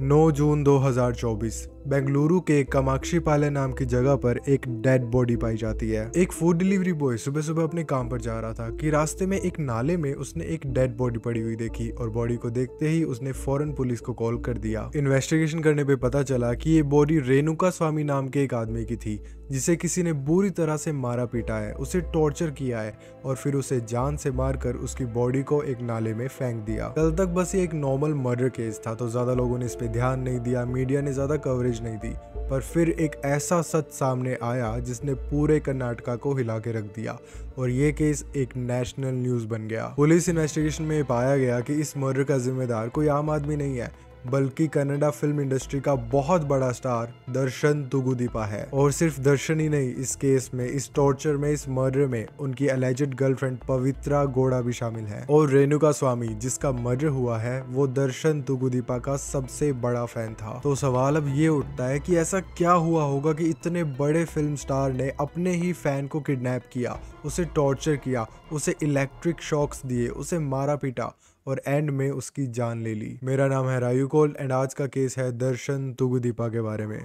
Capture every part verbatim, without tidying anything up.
नौ जून दो हज़ार चौबीस बेंगलुरु के कामाक्षी पाले नाम की जगह पर एक डेड बॉडी पाई जाती है। एक फूड डिलीवरी बॉय सुबह सुबह अपने काम पर जा रहा था कि रास्ते में एक नाले में उसने एक डेड बॉडी पड़ी हुई देखी और बॉडी को देखते ही उसने फौरन पुलिस को कॉल कर दिया। इन्वेस्टिगेशन करने पे पता चला कि ये बॉडी रेणुका स्वामी नाम के एक आदमी की थी जिसे किसी ने बुरी तरह से मारा पीटा है, उसे टॉर्चर किया है और फिर उसे जान से मारकर उसकी बॉडी को एक नाले में फेंक दिया। कल तक बस ये एक नॉर्मल मर्डर केस था तो ज्यादा लोगों ने इस पे ध्यान नहीं दिया, मीडिया ने ज्यादा कवरेज नहीं दी, पर फिर एक ऐसा सच सामने आया जिसने पूरे कर्नाटका को हिला के रख दिया और ये केस एक नेशनल न्यूज बन गया। पुलिस इन्वेस्टिगेशन में पाया गया कि इस मर्डर का जिम्मेदार कोई आम आदमी नहीं है बल्कि कन्नड़ा फिल्म इंडस्ट्री का बहुत बड़ा स्टार दर्शन तुगुदीपा है। और सिर्फ दर्शन ही नहीं, इस केस में, इस टॉर्चर में, इस मर्डर में उनकी एलिजेड गर्लफ्रेंड पवित्रा गौड़ा भी शामिल है। और रेणुका स्वामी जिसका मर्डर हुआ है वो दर्शन तुगुदीपा का सबसे बड़ा फैन था। तो सवाल अब ये उठता है कि ऐसा क्या हुआ होगा कि इतने बड़े फिल्म स्टार ने अपने ही फैन को किडनैप किया, उसे टॉर्चर किया, उसे इलेक्ट्रिक शॉक्स दिए, उसे मारा पीटा और एंड में उसकी जान ले ली। मेरा नाम है रायूकोल्ड एंड आज का केस है दर्शन तुगुदीपा के बारे में।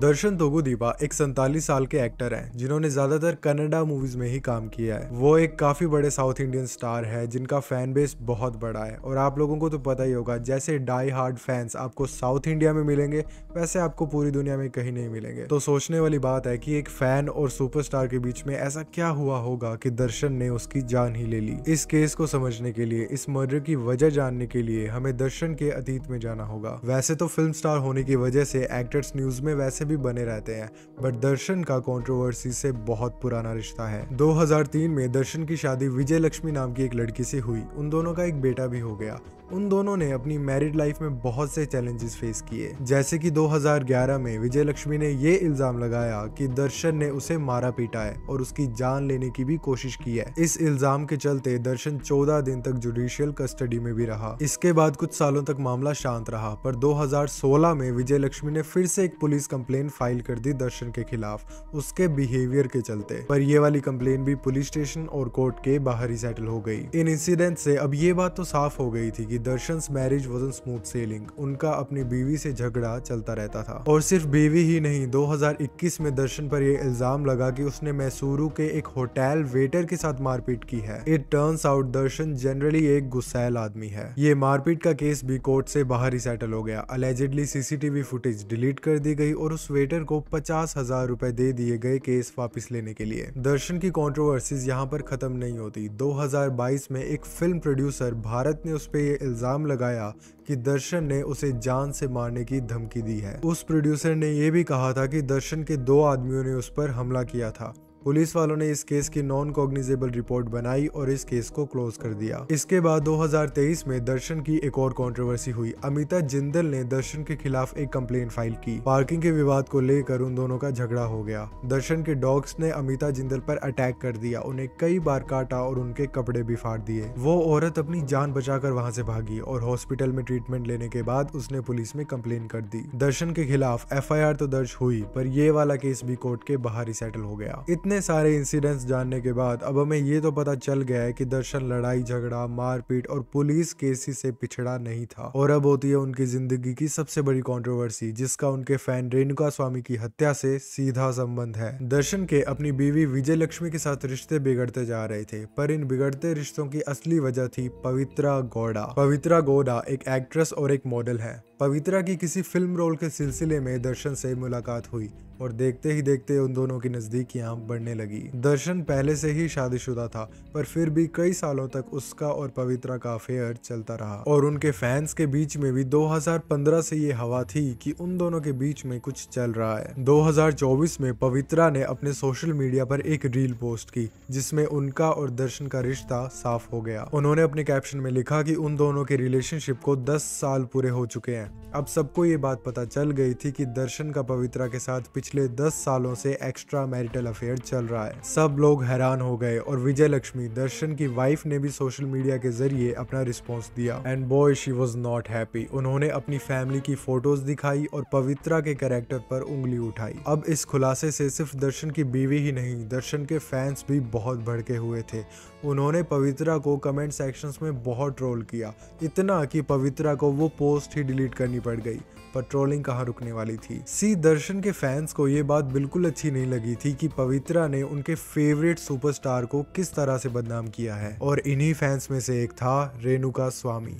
दर्शन तुगुदीपा एक सैंतालीस साल के एक्टर हैं जिन्होंने ज्यादातर कन्नड़ा मूवीज में ही काम किया है। वो एक काफी बड़े साउथ इंडियन स्टार है जिनका फैन बेस बहुत बड़ा है और आप लोगों को तो पता ही होगा, जैसे डाई हार्ड फैंस आपको साउथ इंडिया में मिलेंगे वैसे आपको पूरी दुनिया में कहीं नहीं मिलेंगे। तो सोचने वाली बात है कि एक फैन और सुपरस्टार के बीच में ऐसा क्या हुआ होगा कि दर्शन ने उसकी जान ही ले ली। इस केस को समझने के लिए, इस मर्डर की वजह जानने के लिए हमें दर्शन के अतीत में जाना होगा। वैसे तो फिल्म स्टार होने की वजह से एक्टर्स न्यूज में वैसे भी बने रहते हैं, बट दर्शन का कंट्रोवर्सी से बहुत पुराना रिश्ता है। दो हज़ार तीन में दर्शन की शादी विजय लक्ष्मी नाम की एक लड़की से हुई। उन दोनों का एक बेटा भी हो गया। उन दोनों ने अपनी मैरिड लाइफ में बहुत से चैलेंजेस फेस किए, जैसे कि दो हज़ार ग्यारह में विजय लक्ष्मी ने ये इल्जाम लगाया कि दर्शन ने उसे मारा पीटा है और उसकी जान लेने की भी कोशिश की है। इस इल्जाम के चलते दर्शन चौदह दिन तक जुडिशियल कस्टडी में भी रहा। इसके बाद कुछ सालों तक मामला शांत रहा, पर दो हज़ार सोलह में विजय लक्ष्मी ने फिर से एक पुलिस कंप्लेन फाइल कर दी दर्शन के खिलाफ उसके बिहेवियर के चलते, पर ये वाली कंप्लेन भी पुलिस स्टेशन और कोर्ट के बाहर ही सेटल हो गई। इन इंसिडेंट से अब ये बात तो साफ हो गई थी कि darshans marriage wasn't smooth sailing, उनका अपनी बीवी से झगड़ा चलता रहता था। और सिर्फ बीवी ही नहीं, दो हज़ार इक्कीस में दर्शन पर यह इल्जाम लगा कि उसने मैसूरू के एक होटल वेटर के साथ मारपीट की है। It turns out Darshan generally एक गुस्सैल आदमी है। ये मारपीट का केस भी कोर्ट से बाहर ही सेटल हो गया। अलेजिडली सीसीटीवी फुटेज डिलीट कर दी गई और उस वेटर को पचास हजार रूपए दे दिए गए केस वापस लेने के लिए। दर्शन की कंट्रोवर्सीज यहाँ पर खत्म नहीं होती। दो हज़ार बाईस में एक फिल्म प्रोड्यूसर भारत ने उस पर यह इल्जाम लगाया कि दर्शन ने उसे जान से मारने की धमकी दी है। उस प्रोड्यूसर ने यह भी कहा था कि दर्शन के दो आदमियों ने उस पर हमला किया था। पुलिस वालों ने इस केस की नॉन कॉग्निजेबल रिपोर्ट बनाई और इस केस को क्लोज कर दिया। इसके बाद दो हज़ार तेईस में दर्शन की एक और कंट्रोवर्सी हुई। अमिता जिंदल ने दर्शन के खिलाफ एक कंप्लेन फाइल की। पार्किंग के विवाद को लेकर उन दोनों का झगड़ा हो गया। दर्शन के डॉग्स ने अमिता जिंदल पर अटैक कर दिया, उन्हें कई बार काटा और उनके कपड़े भी फाड़ दिए। वो औरत अपनी जान बचाकर वहाँ से भागी और हॉस्पिटल में ट्रीटमेंट लेने के बाद उसने पुलिस में कंप्लेन कर दी। दर्शन के खिलाफ एफ आई आर तो दर्ज हुई, पर ये वाला केस भी कोर्ट के बाहर ही सेटल हो गया। इतने सारे इंसिडेंट्स जानने के बाद अब हमें ये तो पता चल गया है कि दर्शन लड़ाई झगड़ा मारपीट और पुलिस केसेस से पिछड़ा नहीं था। और अब होती है उनकी जिंदगी की सबसे बड़ी कंट्रोवर्सी जिसका उनके फैन रेणुका स्वामी की हत्या से सीधा संबंध है। दर्शन के अपनी बीवी विजय लक्ष्मी के साथ रिश्ते बिगड़ते जा रहे थे, पर इन बिगड़ते रिश्तों की असली वजह थी पवित्रा गौड़ा। पवित्रा गौड़ा एक एक्ट्रेस और एक मॉडल है। पवित्रा की किसी फिल्म रोल के सिलसिले में दर्शन से मुलाकात हुई और देखते ही देखते उन दोनों की नजदीकियां बढ़ने लगी। दर्शन पहले से ही शादीशुदा था, पर फिर भी कई सालों तक उसका और पवित्रा का अफेयर चलता रहा और उनके फैंस के बीच में भी दो हज़ार पंद्रह से ये हवा थी कि उन दोनों के बीच में कुछ चल रहा है। दो हज़ार चौबीस में पवित्रा ने अपने सोशल मीडिया पर एक रील पोस्ट की जिसमें उनका और दर्शन का रिश्ता साफ हो गया। उन्होंने अपने कैप्शन में लिखा कि उन दोनों के रिलेशनशिप को दस साल पूरे हो चुके हैं अब सबको ये बात पता चल गई थी कि दर्शन का पवित्रा के साथ पिछले दस सालों से एक्स्ट्रा मैरिटल अफेयर चल रहा है। सब लोग हैरान हो गए और विजय लक्ष्मी दर्शन की वाइफ ने भी सोशल मीडिया के जरिए अपना रिस्पांस दिया। And boy she was not happy. उन्होंने अपनी फैमिली की फोटोज दिखाई और पवित्रा के कैरेक्टर पर उंगली उठाई। अब इस खुलासे से सिर्फ दर्शन की बीवी ही नहीं, दर्शन के फैंस भी बहुत भड़के हुए थे। उन्होंने पवित्रा को कमेंट सेक्शंस में बहुत ट्रोल किया, इतना कि पवित्रा को वो पोस्ट ही डिलीट करनी पड़ गई। पर ट्रोलिंग कहाँ रुकने वाली थी। सी दर्शन के फैंस को ये बात बिल्कुल अच्छी नहीं लगी थी कि पवित्रा ने उनके फेवरेट सुपरस्टार को किस तरह से बदनाम किया है। और इन्हीं फैंस में से एक था Renuka Swamy.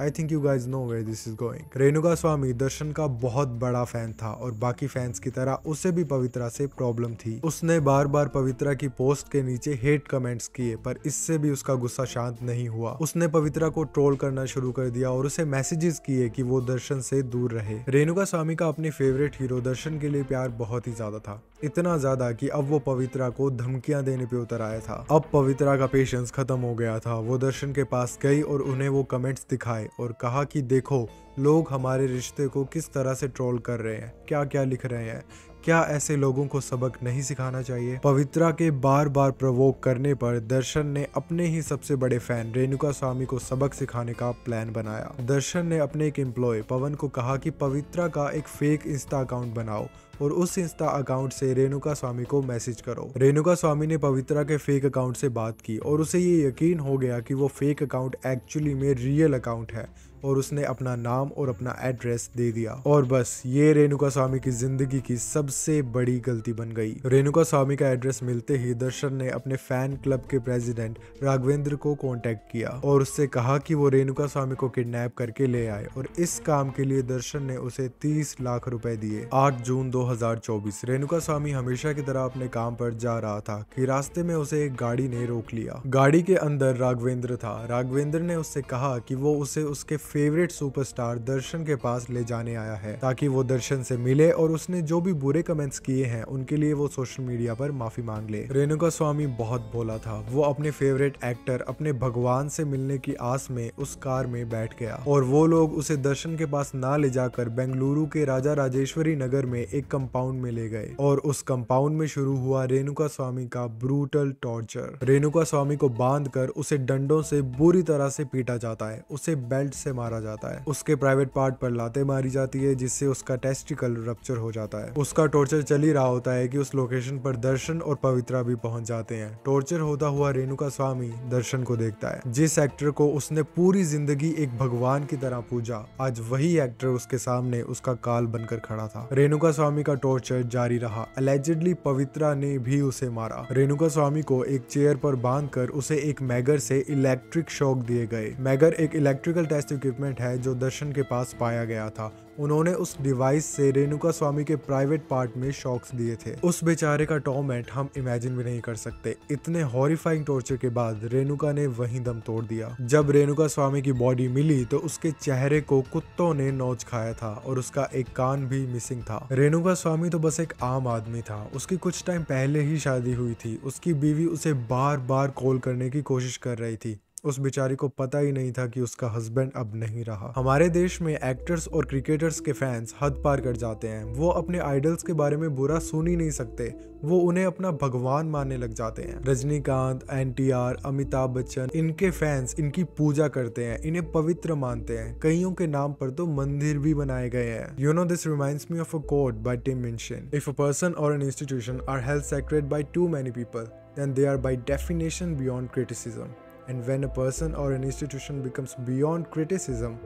I think you guys know where this is going. Renuka Swamy Darshan का बहुत बड़ा फैन था और बाकी फैंस की तरह उसे भी पवित्रा से प्रॉब्लम थी। उसने बार बार पवित्रा की पोस्ट के नीचे हेट कमेंट्स किए, पर इससे भी उसका गुस्सा शांत नहीं हुआ। उसने पवित्रा को ट्रोल करना शुरू कर दिया और उसे मैसेजेस किए कि वो दर्शन से दूर रहे। रेणुका स्वामी का अपने फेवरेट हीरो दर्शन के लिए प्यार बहुत ही ज्यादा था, इतना ज्यादा कि अब वो पवित्रा को धमकियां देने पे उतर आया था। अब पवित्रा का पेशेंस खत्म हो गया था। वो दर्शन के पास गई और उन्हें वो कमेंट्स दिखाए और कहा कि देखो लोग हमारे रिश्ते को किस तरह से ट्रोल कर रहे हैं, क्या क्या लिख रहे हैं, क्या ऐसे लोगों को सबक नहीं सिखाना चाहिए। पवित्रा के बार बार प्रवोक करने पर दर्शन ने अपने ही सबसे बड़े फैन रेणुका स्वामी को सबक सिखाने का प्लान बनाया। दर्शन ने अपने एक एम्प्लॉय पवन को कहा कि पवित्रा का एक फेक इंस्टा अकाउंट बनाओ और उस इंस्टा अकाउंट से रेणुका स्वामी को मैसेज करो। रेणुका स्वामी ने पवित्रा के फेक अकाउंट से बात की और उसे ये यकीन हो गया कि वो फेक अकाउंट एक्चुअली में रियल अकाउंट है और उसने अपना नाम और अपना एड्रेस दे दिया। और बस ये रेणुका स्वामी की जिंदगी की सबसे बड़ी गलती बन गई। रेणुका स्वामी का एड्रेस मिलते ही दर्शन ने अपने फैन क्लब के प्रेसिडेंट राघवेंद्र को कांटेक्ट किया और उससे कहा कि वो रेणुका स्वामी को किडनैप करके ले आए और इस काम के लिए दर्शन ने उसे तीस लाख रुपए दिए। आठ जून दो हजार चौबीस रेणुका स्वामी हमेशा की तरह अपने काम पर जा रहा था कि रास्ते में उसे एक गाड़ी ने रोक लिया। गाड़ी के अंदर राघवेंद्र था। राघवेंद्र ने उससे कहा कि वो उसे उसके फेवरेट सुपरस्टार दर्शन के पास ले जाने आया है ताकि वो दर्शन से मिले और उसने जो भी बुरे कमेंट्स किए हैं उनके लिए वो सोशल मीडिया पर माफी मांग ले। रेणुका स्वामी बहुत भोला था। वो अपने फेवरेट एक्टर अपने भगवान से मिलने की आस में उस कार में बैठ गया और वो लोग उसे दर्शन के पास ना ले जाकर बेंगलुरु के राजा राजेश्वरी नगर में एक कंपाउंड में ले गए और उस कंपाउंड में शुरू हुआ रेणुका स्वामी का ब्रूटल टॉर्चर। रेणुका स्वामी को बांध कर उसे डंडों से बुरी तरह से पीटा जाता है, उसे बेल्ट से मारा जाता है, उसके प्राइवेट पार्ट पर लातें मारी जाती है जिससे उसका टेस्टिकल रप्चर हो जाता है। उसका टॉर्चर चल ही रहा होता है कि उस लोकेशन पर दर्शन और पवित्रा भी पहुंच जाते हैं। टॉर्चर होता हुआ रेणुका स्वामी दर्शन को देखता है। जिस एक्टर को उसने पूरी जिंदगी एक भगवान की तरह पूजा, आज वही एक्टर उसके सामने उसका काल बनकर खड़ा था। रेणुका स्वामी का टॉर्चर जारी रहा। एलिजेडली पवित्रा ने भी उसे मारा। रेणुका स्वामी को एक चेयर पर बांध कर उसे एक मैगर से इलेक्ट्रिक शॉक दिए गए। मैगर एक इलेक्ट्रिकल टेस्ट इक्विपमेंट है जो दर्शन के पास पाया गया था। उन्होंने उस डिवाइस से रेणुका स्वामी के प्राइवेट पार्ट में शॉक्स दिए थे। उस बेचारे का टॉर्मेंट हम इमेजिन भी नहीं कर सकते। इतने हॉरिफाइंग टॉर्चर के बाद रेणुका ने वहीं दम तोड़ दिया। जब रेणुका स्वामी की बॉडी मिली तो उसके चेहरे को कुत्तों ने नोच खाया था और उसका एक कान भी मिसिंग था। रेणुका स्वामी तो बस एक आम आदमी था। उसकी कुछ टाइम पहले ही शादी हुई थी। उसकी बीवी उसे बार बार कॉल करने की कोशिश कर रही थी। उस बेचारी को पता ही नहीं था कि उसका हस्बैंड अब नहीं रहा। हमारे देश में एक्टर्स और क्रिकेटर्स के फैंस हद पार कर जाते हैं। वो अपने आइडल्स के बारे में बुरा सुन ही नहीं सकते, वो उन्हें अपना भगवान मानने लग जाते हैं। Rajinikanth, N T R, Amitabh Bachchan, इनके फैंस इनकी पूजा करते हैं, इन्हें पवित्र मानते हैं। कईयों के नाम पर तो मंदिर भी बनाए गए हैं। You know this reminds me of a quote by Tim Minchin, if a person or an institution are held sacred by too many people then they are by definition beyond criticism. And when a person or an institution becomes beyond criticism,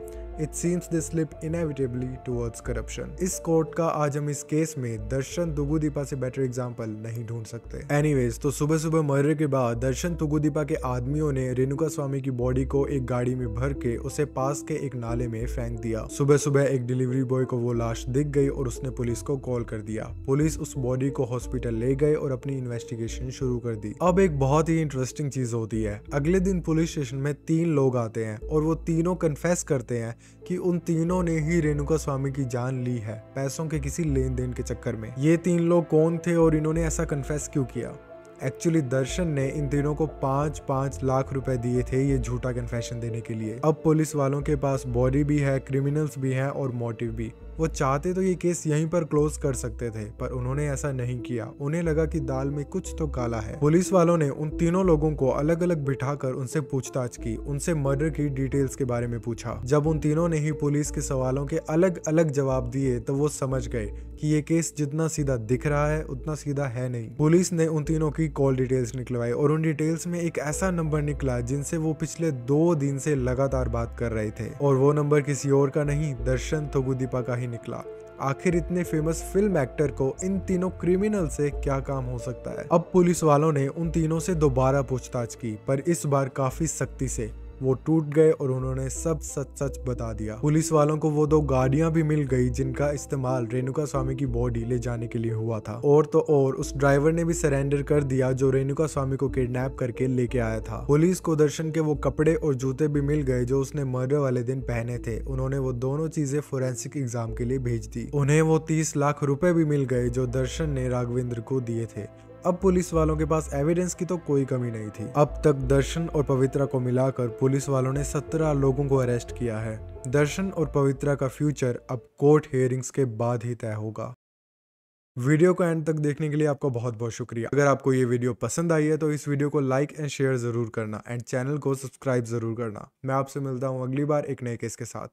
it seems they slip inevitably towards corruption. इस court का आज हम इस case में दर्शन तुगुदीपा से better example नहीं ढूंढ सकते। एनीवेज, तो सुबह सुबह मर्डर के बाद दर्शन तुगुदीपा के आदमियों ने रेणुका स्वामी की बॉडी को एक गाड़ी में भर के उसे पास के एक नाले में फेंक दिया। सुबह सुबह एक डिलीवरी बॉय को वो लाश दिख गई और उसने पुलिस को कॉल कर दिया। पुलिस उस बॉडी को हॉस्पिटल ले गए और अपनी इन्वेस्टिगेशन शुरू कर दी। अब एक बहुत ही इंटरेस्टिंग चीज होती है। अगले दिन पुलिस स्टेशन में तीन लोग आते हैं और वो तीनों कन्फेस करते हैं कि उन तीनों ने ही रेणुका स्वामी की जान ली है पैसों के किसी लेन देन के चक्कर में। ये तीन लोग कौन थे और इन्होंने ऐसा कन्फेस क्यों किया? एक्चुअली दर्शन ने इन तीनों को पाँच पाँच लाख रुपए दिए थे ये झूठा कन्फेशन देने के लिए। अब पुलिस वालों के पास बॉडी भी है, क्रिमिनल्स भी हैं और मोटिव भी। वो चाहते तो ये केस यहीं पर क्लोज कर सकते थे, पर उन्होंने ऐसा नहीं किया। उन्हें लगा कि दाल में कुछ तो काला है। पुलिस वालों ने उन तीनों लोगों को अलग अलग बिठाकर उनसे पूछताछ की, उनसे मर्डर की डिटेल्स के बारे में पूछा। जब उन तीनों ने ही पुलिस के सवालों के अलग अलग जवाब दिए तो वो समझ गए कि ये केस जितना सीधा दिख रहा है उतना सीधा है नहीं। पुलिस ने उन तीनों की कॉल डिटेल्स निकलवाई और उन डिटेल्स में एक ऐसा नंबर निकला जिनसे वो पिछले दो दिन से लगातार बात कर रहे थे, और वो नंबर किसी और का नहीं, दर्शन तुगुदीपा का निकला। आखिर इतने फेमस फिल्म एक्टर को इन तीनों क्रिमिनल से क्या काम हो सकता है। अब पुलिस वालों ने उन तीनों से दोबारा पूछताछ की, पर इस बार काफी सख्ती से। वो टूट गए और उन्होंने सब सच सच बता दिया। पुलिस वालों को वो दो गाड़ियां भी मिल गई जिनका इस्तेमाल रेणुका स्वामी की बॉडी ले जाने के लिए हुआ था, और तो और उस ड्राइवर ने भी सरेंडर कर दिया जो रेणुका स्वामी को किडनैप करके लेके आया था। पुलिस को दर्शन के वो कपड़े और जूते भी मिल गए जो उसने मर्डर वाले दिन पहने थे। उन्होंने वो दोनों चीजें फोरेंसिक एग्जाम के लिए भेज दी। उन्हें वो तीस लाख रुपए भी मिल गए जो दर्शन ने राघवेंद्र को दिए थे। अब पुलिस वालों के पास एविडेंस की तो कोई कमी नहीं थी। अब तक दर्शन और पवित्रा को मिलाकर पुलिस वालों ने सत्रह लोगों को अरेस्ट किया है। दर्शन और पवित्रा का फ्यूचर अब कोर्ट हियरिंग्स के बाद ही तय होगा। वीडियो को एंड तक देखने के लिए आपका बहुत बहुत शुक्रिया। अगर आपको ये वीडियो पसंद आई है तो इस वीडियो को लाइक एंड शेयर जरूर करना एंड चैनल को सब्सक्राइब जरूर करना। मैं आपसे मिलता हूँ अगली बार एक नए केस के साथ।